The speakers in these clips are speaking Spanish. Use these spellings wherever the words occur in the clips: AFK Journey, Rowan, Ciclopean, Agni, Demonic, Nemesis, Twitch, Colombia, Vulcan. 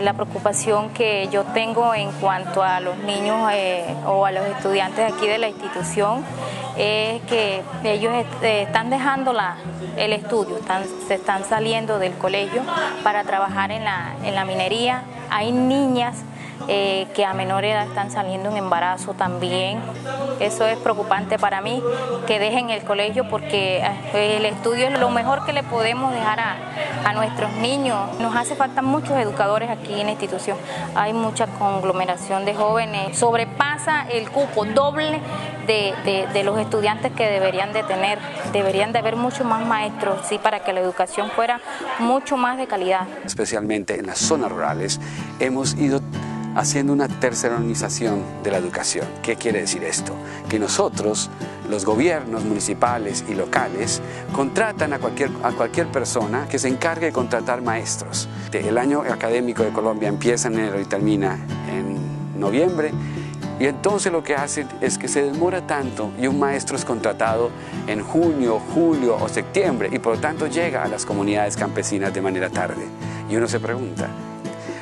La preocupación que yo tengo en cuanto a los niños o a los estudiantes aquí de la institución es que ellos están dejando el estudio, se están saliendo del colegio para trabajar en la minería. Hay niñas que a menor edad están saliendo en embarazo también. Eso es preocupante para mí, que dejen el colegio, porque el estudio es lo mejor que le podemos dejar a nuestros niños. Nos hace falta muchos educadores aquí en la institución. Hay mucha conglomeración de jóvenes. Sobrepasa el cupo doble de los estudiantes que deberían de tener. Deberían de haber muchos más maestros, sí, para que la educación fuera mucho más de calidad. Especialmente en las zonas rurales hemos ido haciendo una tercerización de la educación. ¿Qué quiere decir esto? Que nosotros, los gobiernos municipales y locales, contratan a cualquier persona que se encargue de contratar maestros. El año académico de Colombia empieza en enero y termina en noviembre, y entonces lo que hacen es que se demora tanto y un maestro es contratado en junio, julio o septiembre, y por lo tanto llega a las comunidades campesinas de manera tarde. Y uno se pregunta,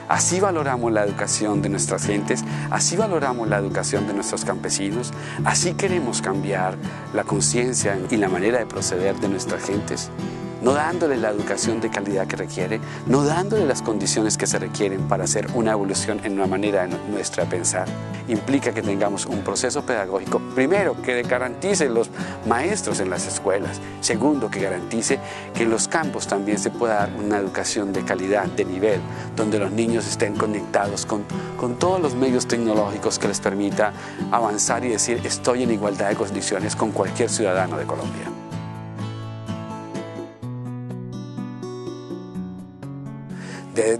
¿así valoramos la educación de nuestras gentes? ¿Así valoramos la educación de nuestros campesinos? ¿Así queremos cambiar la conciencia y la manera de proceder de nuestras gentes? No dándole la educación de calidad que requiere, no dándole las condiciones que se requieren para hacer una evolución en una manera nuestra de pensar. Implica que tengamos un proceso pedagógico, primero, que garantice los maestros en las escuelas, segundo, que garantice que en los campos también se pueda dar una educación de calidad, de nivel, donde los niños estén conectados con todos los medios tecnológicos que les permita avanzar y decir, estoy en igualdad de condiciones con cualquier ciudadano de Colombia.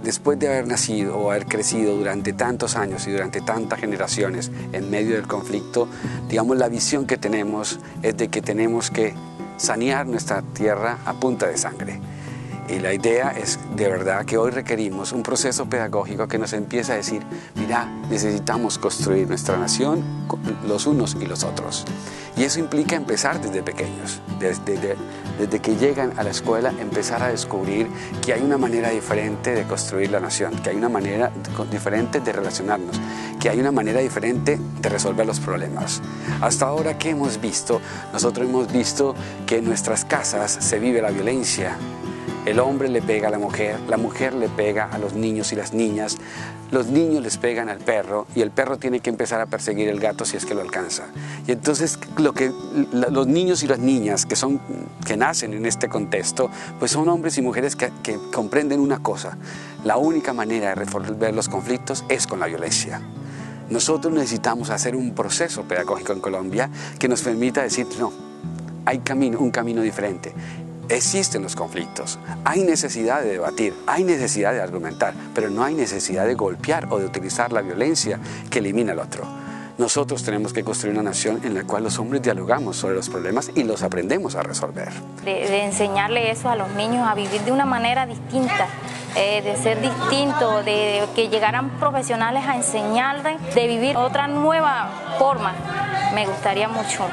Después de haber nacido o haber crecido durante tantos años y durante tantas generaciones en medio del conflicto, digamos, la visión que tenemos es de que tenemos que sanear nuestra tierra a punta de sangre. Y la idea es de verdad que hoy requerimos un proceso pedagógico que nos empiece a decir, mira, necesitamos construir nuestra nación los unos y los otros. Y eso implica empezar desde pequeños, desde que llegan a la escuela, empezar a descubrir que hay una manera diferente de construir la nación, que hay una manera diferente de relacionarnos, que hay una manera diferente de resolver los problemas. Hasta ahora, ¿qué hemos visto? Nosotros hemos visto que en nuestras casas se vive la violencia. El hombre le pega a la mujer le pega a los niños y las niñas, los niños les pegan al perro y el perro tiene que empezar a perseguir al gato si es que lo alcanza. Y entonces los niños y las niñas que nacen en este contexto, pues son hombres y mujeres que comprenden una cosa: la única manera de resolver los conflictos es con la violencia. Nosotros necesitamos hacer un proceso pedagógico en Colombia que nos permita decir, no, hay un camino diferente. Existen los conflictos, hay necesidad de debatir, hay necesidad de argumentar, pero no hay necesidad de golpear o de utilizar la violencia que elimina al otro. Nosotros tenemos que construir una nación en la cual los hombres dialogamos sobre los problemas y los aprendemos a resolver. De enseñarle eso a los niños, a vivir de una manera distinta, de ser distinto, de que llegaran profesionales a enseñarles, de vivir otra nueva forma, me gustaría mucho.